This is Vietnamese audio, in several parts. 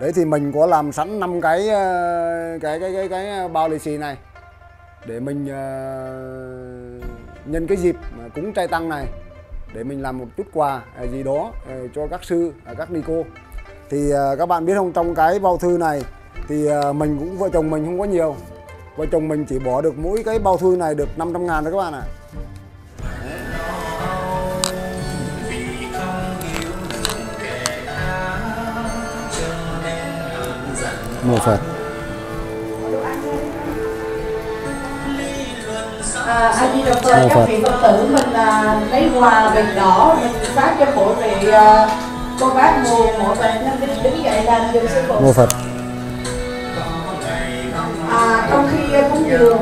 Đấy thì mình có làm sẵn 5 cái bao lì xì này để mình nhân cái dịp cúng trai tăng này để mình làm một chút quà gì đó cho các sư, các ni cô. Thì các bạn biết không, trong cái bao thư này thì mình cũng, vợ chồng mình không có nhiều, vợ chồng mình chỉ bỏ được mỗi cái bao thư này được 500.000 đó các bạn ạ. Mùa Phật. Ai đi đồng thời các vị Phật tử mình lấy quà bình đỏ mình phát cho mỗi vị cô bác mùa mỗi bạn nam đinh đứng dậy làm dùm sư phụ. Mùa Phật. Trong khi cúng dường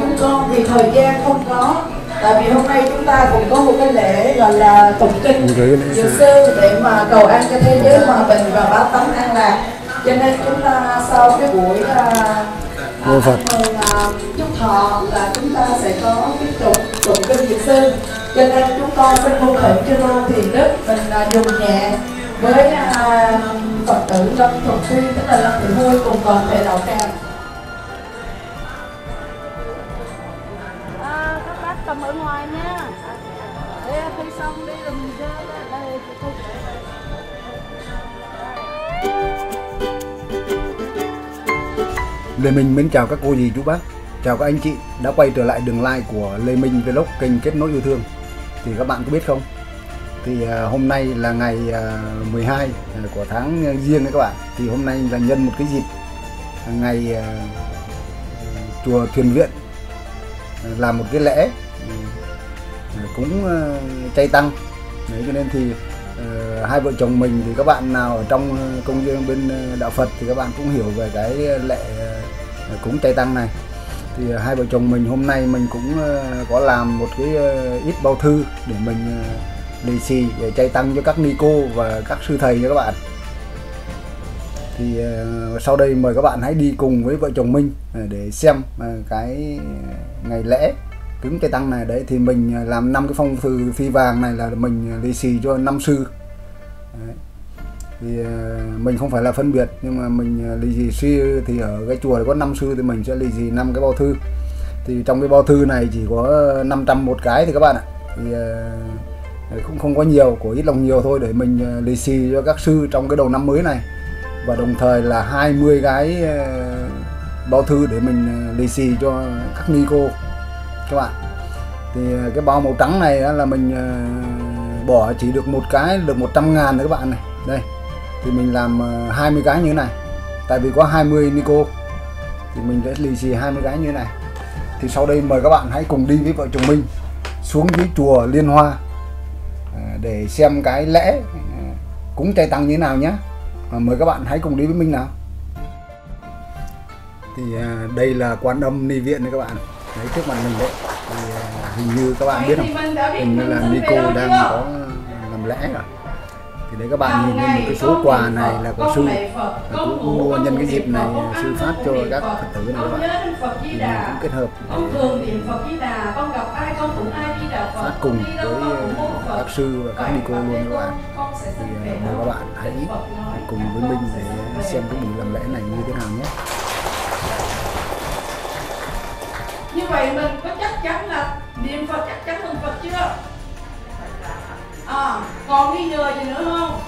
chúng con thì thời gian không có, tại vì hôm nay chúng ta cũng có một cái lễ gọi là tụng kinh dược sư để mà cầu an cho thế giới hòa bình và báo tánh an lạc. Cho nên chúng ta sau cái buổi chúc thọ là chúng ta sẽ có tiếp tục tụng kinh dược sư. Cho nên chúng con xin mong khẩn cho Đô Thiền Đức mình dùng nhẹ với Phật tử Lâm Thuận Suy, tức là Lâm Thị Vui cùng toàn thể đạo tràng. Các bác cầm ở ngoài nha. Khi xong đi rồi mình ra đây. Lê Minh mến chào các cô dì chú bác, chào các anh chị đã quay trở lại đường like của Lê Minh Vlog, kênh kết nối yêu thương. Thì các bạn có biết không, thì hôm nay là ngày 12 của tháng giêng đấy các bạn. Thì hôm nay là nhân một cái dịp ngày chùa Thuyền Viện làm một cái lễ cúng chay tăng. Đấy, cho nên thì hai vợ chồng mình thì các bạn nào ở trong công viên bên đạo Phật thì các bạn cũng hiểu về cái lễ cúng chay tăng này. Thì hai vợ chồng mình hôm nay mình cũng có làm một cái ít bao thư để mình lì xì để chay tăng cho các ni cô và các sư thầy nha các bạn. Thì sau đây mời các bạn hãy đi cùng với vợ chồng mình để xem cái ngày lễ cúng chay tăng này. Đấy thì mình làm 5 cái phong thư phi vàng này là mình lì xì cho 5 sư. Đấy. Thì mình không phải là phân biệt, nhưng mà mình lì xì sư thì ở cái chùa có 5 sư thì mình sẽ lì xì 5 cái bao thư. Thì trong cái bao thư này chỉ có 500 một cái thì các bạn ạ. Thì cũng không có nhiều, của ít lòng nhiều thôi, để mình lì xì cho các sư trong cái đầu năm mới này. Và đồng thời là 20 cái bao thư để mình lì xì cho các ni cô các bạn. Thì cái bao màu trắng này là mình bỏ chỉ được một cái được 100.000 nữa các bạn này. Đây thì mình làm 20 cái như thế này, tại vì có 20 ni cô thì mình sẽ lì xì 20 cái như thế này. Thì sau đây mời các bạn hãy cùng đi với vợ chồng mình xuống dưới chùa Liên Hoa để xem cái lễ cúng chay tăng như thế nào nhé. Mời các bạn hãy cùng đi với mình nào. Thì đây là Quan Âm Ni Viện đấy các bạn. Đấy, trước mặt mình đấy thì hình như các bạn biết không, hình như là ni cô đang có làm lễ rồi. Thì đấy các bạn nhìn thấy một cái số quà này là của sư cũng mua nhân cái dịp này, sư phát cho các Phật tử này các bạn. Thì mình cũng kết hợp phát cùng với các sư và các ni cô luôn các bạn. Thì mời các bạn hãy cùng với mình để xem cái buổi làm lễ này như thế nào nhé. Như vậy mình có chắc chắn là niệm Phật, chắc chắn hơn Phật chưa? Còn nghi ngờ gì nữa không?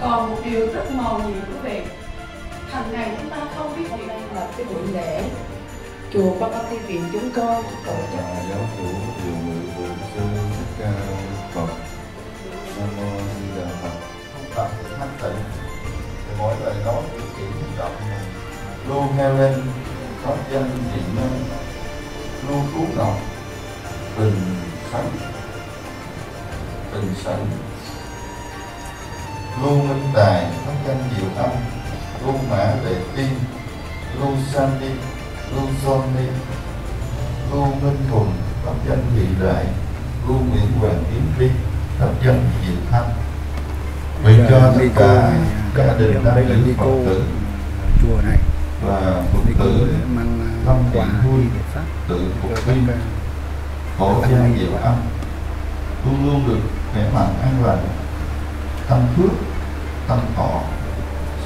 Còn một điều rất màu nhiệm của việc hàng ngày chúng ta không biết gì. Đây là cái buổi lễ chùa Quan Âm Ni Viện chúng con tổ chức. Giáo chủ điều ngự bổn sư Thích Ca Phật. Nam mô Di Đà Phật. Không tập thanh tịnh để mỗi lời nói cử chỉ trọng luôn theo lên pháp danh Thiện Nhân, luôn cứu lòng bình sẵn, luôn minh tài pháp danh Diệu Âm, luôn mã vệ tiên, luôn san đi, luôn son đi, luôn minh thuần pháp danh Vị Đại, luôn Nguyễn Hoàng Yến Phi pháp danh Diệu Thanh. Nguyện cho tất cả gia đình nam nữ Phật tử chùa này và Phật tử tâm thiện vui, tự phục viên, khổ gian Diệu Âm luôn luôn được khỏe mạnh an lành, tâm phước, tâm thọ,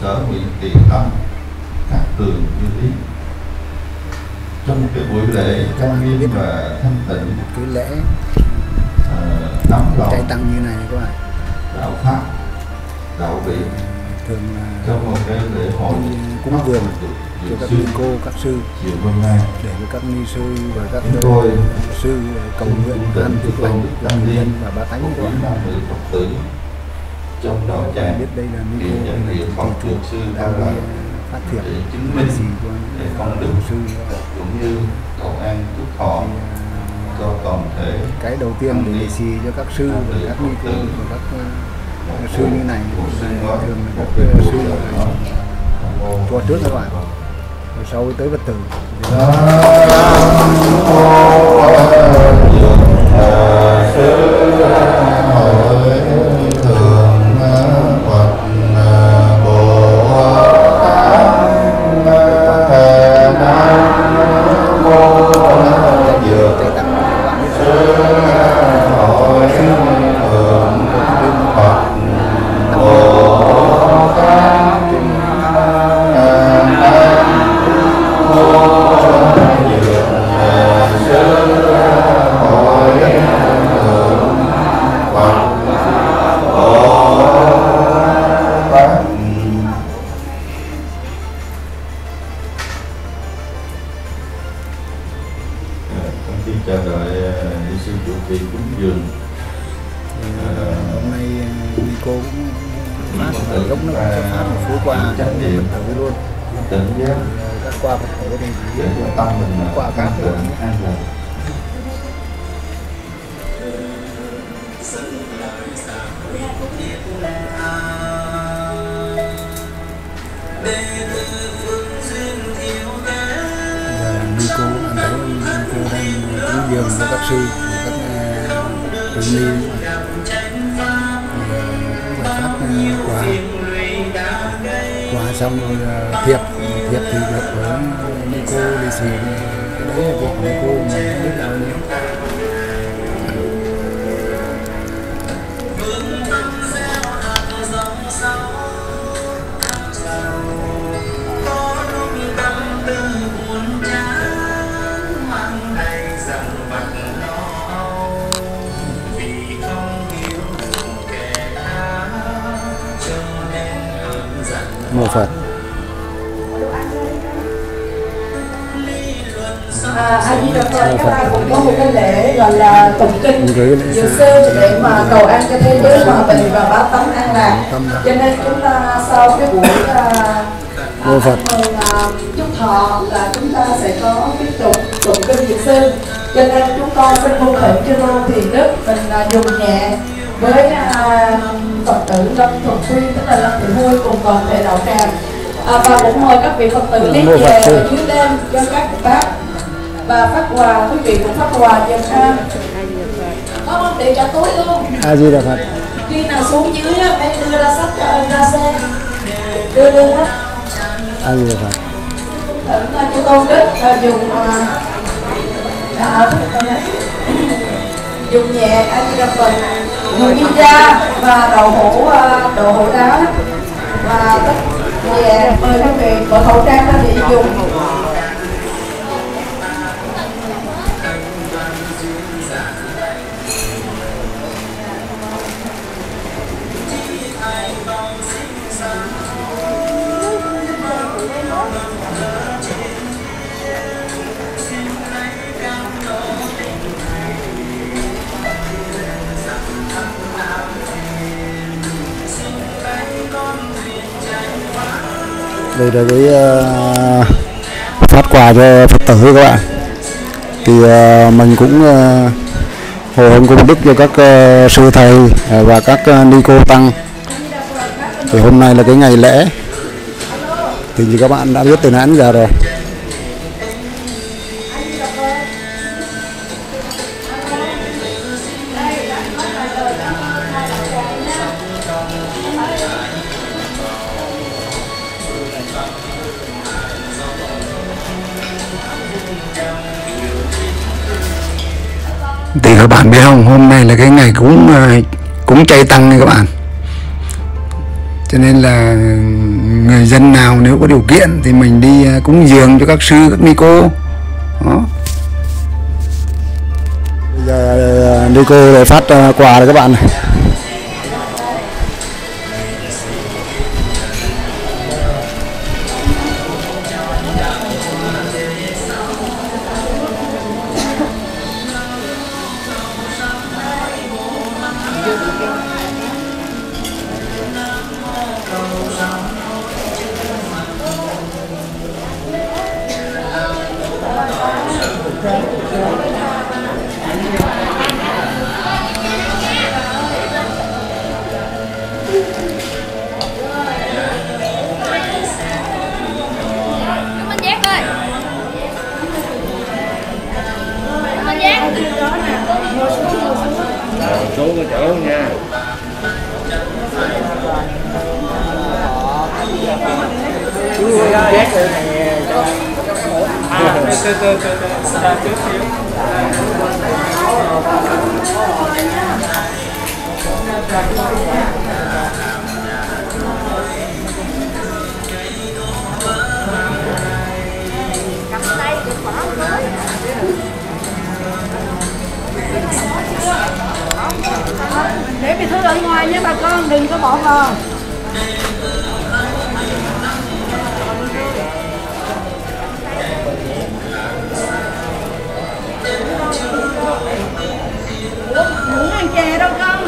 sở nguyện tiền tâm các tường như lý. Trong cái buổi lễ trang nghiêm và thanh tịnh, cái lễ nắm lòng trai tăng như này các bạn, đạo pháp, đạo vị thường là trong một cái lễ hội cúng dường cho các sư cô, các sư để các ni sư và các sư cầu nguyện an tịnh tăng niên và ba thánh của Phật tử. Trong đó chàng thì nhận niệm Phật Thượng Sư Đăng Lợi để chứng minh để con đường sư cũng như cầu an túc thọ cho toàn thể. Cái đầu tiên để lì xì cho các sư và các ni cô và các sư như này thường là các sư cho trước các bạn, rồi sau tới Phật tử. Xong rồi thiệp thì được với ni cô lì xì, cái đấy là việc ni cô mà không biết bao nhiêu. Mô Phật. Các bạn cũng có một cái lễ gọi là tụng kinh dược sư để mà cầu an cho thế giới hòa bình và bá tánh an lạc. Cho nên chúng ta sau cái buổi chúc thọ là chúng ta sẽ có tiếp tục tụng kinh dược sư. Cho nên chúng con xin cung thỉnh chư tôn thiền đức mình dùng nhẹ với Phật tử Lâm Thuận Quy, tức là Lâm Thị Vui cùng toàn thể đạo tràng, và cũng mời các vị Phật tử đi về dưới đêm cho các bác và phát quà. Quý vị cũng phát quà cho anh có không để trả túi luôn. A Di Đà Phật. Khi nào xuống dưới á phải đưa ra sách ra xe đưa hết. A Di Đà Phật. Thỉnh cho tôn đức dùng dùng nhẹ A Di Đà Phật, dùng kim da và đậu hũ đá và tất nhẹ. Mời các vị mở khẩu trang ra để dùng. Đây là cái phát quà cho Phật tử các bạn. Thì mình cũng hồi hôm công đức cho các sư thầy và các ni cô tăng. Thì hôm nay là cái ngày lễ, thì như các bạn đã biết từ nãy đến giờ rồi. Thì các bạn biết không, hôm nay là cái ngày cúng chay tăng nha các bạn. Cho nên là người dân nào nếu có điều kiện thì mình đi cúng dường cho các sư, các ni cô. Đó. Bây giờ ni cô để phát quà rồi các bạn này. Để cái thứ ở ngoài nhé bà con, đừng có bỏ vào. Muốn ăn chè đâu con?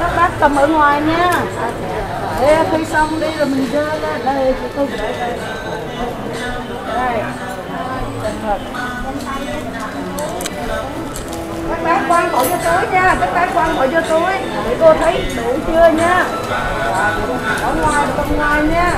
Các bác cầm ở ngoài nha. Để khi xong đi rồi mình dơ lên. Đây, chị tôi để đây. Đây. Các bác quăng bỏ vô túi nha. Các bác quăng bỏ vô túi. Để cô thấy đủ chưa nha. Ở ngoài, cầm ngoài nha.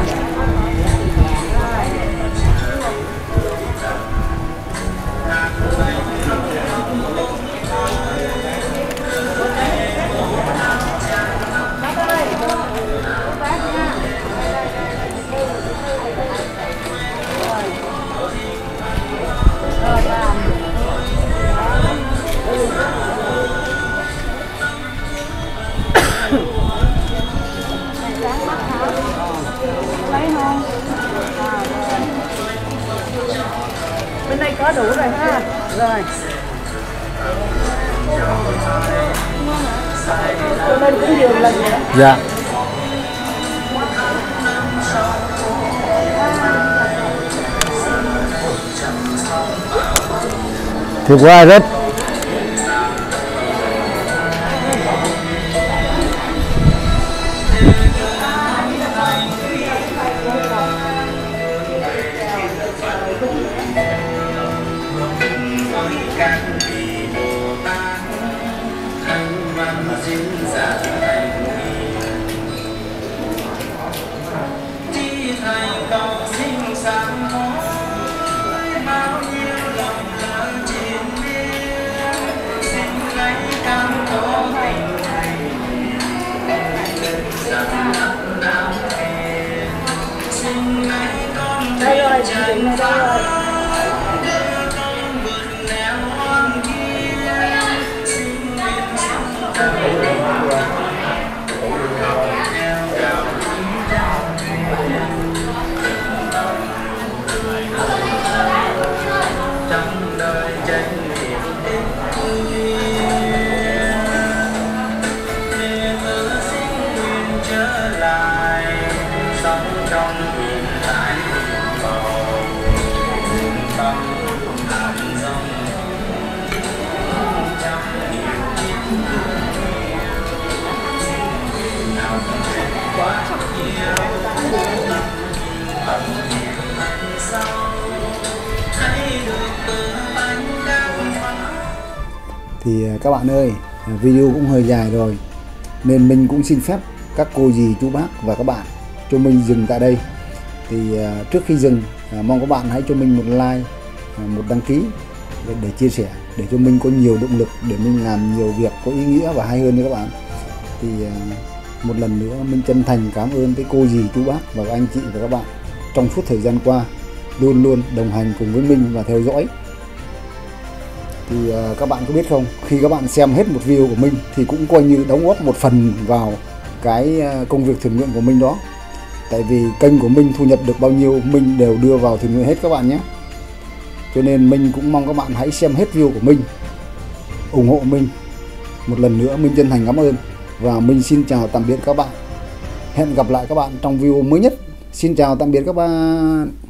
Có đủ rồi ha. Rồi. Lên cũng nhiều lần nữa. Dạ. Thì qua rất Thì các bạn ơi, video cũng hơi dài rồi nên mình cũng xin phép các cô dì, chú bác và các bạn cho mình dừng tại đây. Thì trước khi dừng, mong các bạn hãy cho mình một like, một đăng ký để chia sẻ, để cho mình có nhiều động lực để mình làm nhiều việc có ý nghĩa và hay hơn nha các bạn. Thì một lần nữa mình chân thành cảm ơn tới cô dì, chú bác và anh chị và các bạn trong suốt thời gian qua luôn luôn đồng hành cùng với mình và theo dõi. Thì các bạn có biết không, khi các bạn xem hết một video của mình thì cũng coi như đóng góp một phần vào cái công việc thiện nguyện của mình đó. Tại vì kênh của mình thu nhập được bao nhiêu mình đều đưa vào thiện nguyện hết các bạn nhé. Cho nên mình cũng mong các bạn hãy xem hết video của mình, ủng hộ mình. Một lần nữa mình chân thành cảm ơn và mình xin chào tạm biệt các bạn. Hẹn gặp lại các bạn trong video mới nhất. Xin chào tạm biệt các bạn.